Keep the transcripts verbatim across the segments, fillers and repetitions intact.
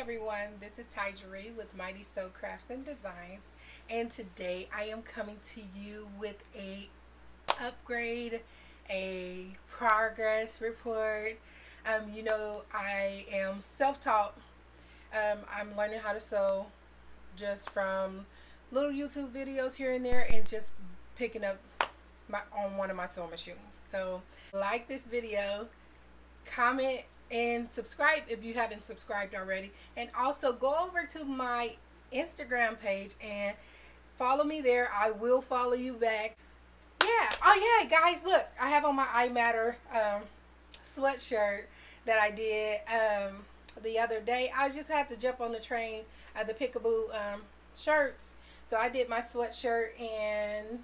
everyone, this is TyJari with Mighty Sew Crafts and Designs, and today I am coming to you with a upgrade, a progress report. Um, you know, I am self-taught. Um, I'm learning how to sew just from little YouTube videos here and there, and just picking up my on one of my sewing machines. So, like this video, comment and subscribe if you haven't subscribed already, and also go over to my Instagram page and follow me there. I will follow you back. Yeah, oh yeah, guys, look, I have on my iMatter um, sweatshirt that I did um, the other day. I just had to jump on the train of the Peekaboo um, shirts, so I did my sweatshirt and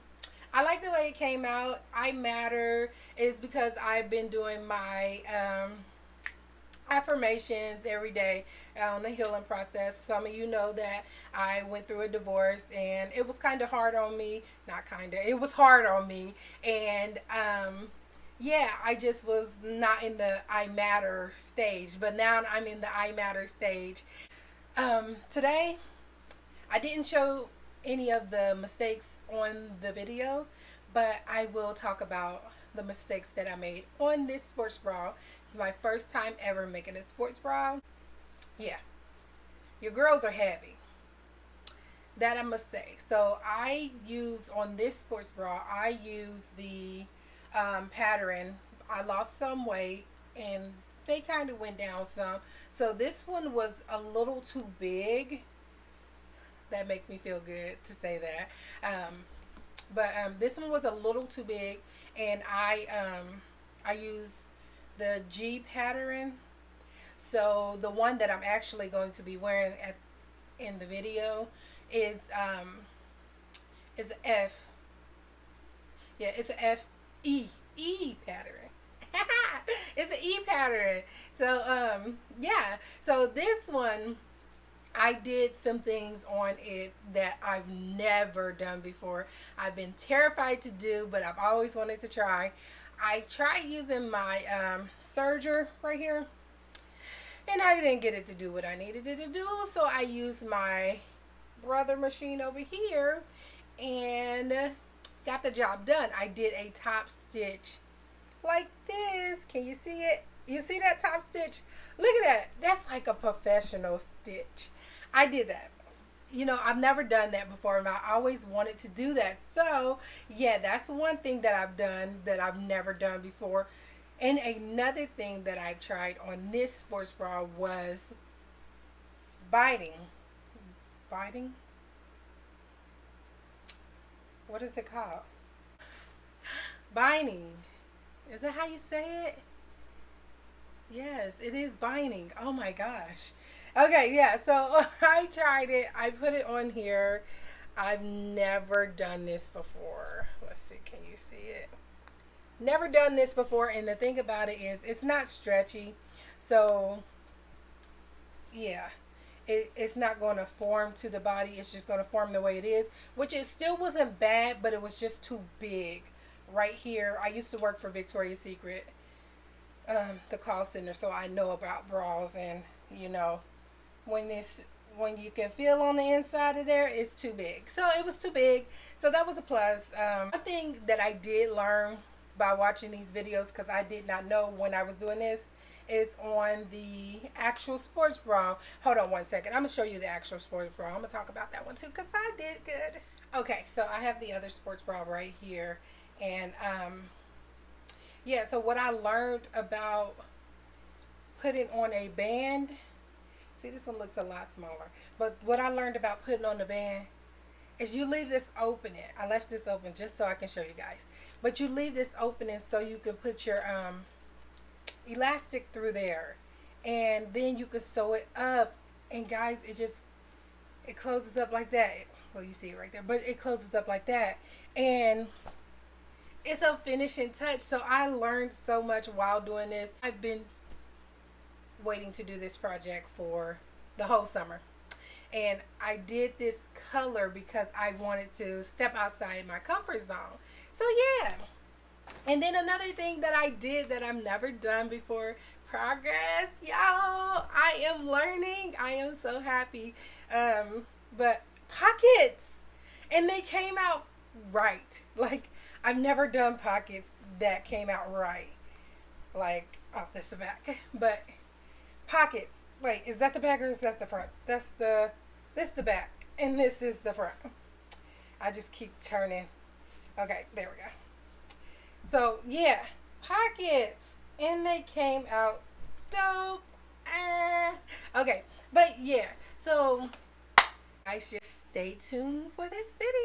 I like the way it came out. iMatter is because I've been doing my um, affirmations every day on the healing process. Some of you know that I went through a divorce, and it was kind of hard on me. Not kind of, it was hard on me. And um, yeah, I just was not in the I Matter stage, but now I'm in the I Matter stage. Um, today, I didn't show any of the mistakes on the video, but I will talk about the mistakes that I made on this sports bra. It's my first time ever making a sports bra. Yeah, your girls are heavy, that I must say. So I use on this sports bra, I use the um, pattern. I lost some weight and they kind of went down some, so this one was a little too big. That make me feel good to say that. um, But um, this one was a little too big, and I um, I used the G pattern. So the one that I'm actually going to be wearing at, in the video is um, is an F. Yeah, it's an F E E pattern. It's an E pattern. So um, yeah. So this one, I did some things on it that I've never done before. I've been terrified to do, but I've always wanted to try. I tried using my um, serger right here, and I didn't get it to do what I needed it to do, so I used my Brother machine over here and got the job done. I did a top stitch like this. Can you see it? You see that top stitch? Look at that. That's like a professional stitch. I did that. You know, I've never done that before, and I always wanted to do that. So yeah, that's one thing that I've done that I've never done before. And another thing that I've tried on this sports bra was biting. Biting? What is it called? Binding. Is that how you say it? Yes, it is binding. Oh my gosh. Okay, yeah, so I tried it. I put it on here. I've never done this before. Let's see, can you see it? Never done this before, and the thing about it is it's not stretchy. So yeah, it, it's not going to form to the body. It's just going to form the way it is, which it still wasn't bad, but it was just too big right here. I used to work for Victoria's Secret, um, the call center, so I know about bras, and you know, when this when you can feel on the inside of there, it's too big. So it was too big, so that was a plus. Um, one thing that I did learn by watching these videos, because I did not know when I was doing this, is on the actual sports bra. Hold on one second, I'm gonna show you the actual sports bra. I'm gonna talk about that one too, because I did good. Okay, so I have the other sports bra right here, and um, yeah, so what I learned about putting on a band, see, this one looks a lot smaller, but what I learned about putting on the band is you leave this opening. I left this open just so I can show you guys, but you leave this opening so you can put your um, elastic through there, and then you can sew it up, and guys, it just it closes up like that. Well, you see it right there, but it closes up like that, and it's a finishing touch. So I learned so much while doing this. I've been waiting to do this project for the whole summer, and I did this color because I wanted to step outside my comfort zone. So yeah, and then another thing that I did that I've never done before, progress, y'all. I am learning. I am so happy. Um, but pockets, and they came out right. Like, I've never done pockets that came out right. Like, off this back. But pockets. Wait, is that the back or is that the front? That's the, this is the back, and this is the front. I just keep turning. Okay, there we go. So, yeah, pockets. And they came out dope. Ah. Okay, but yeah, so I should stay tuned for this video.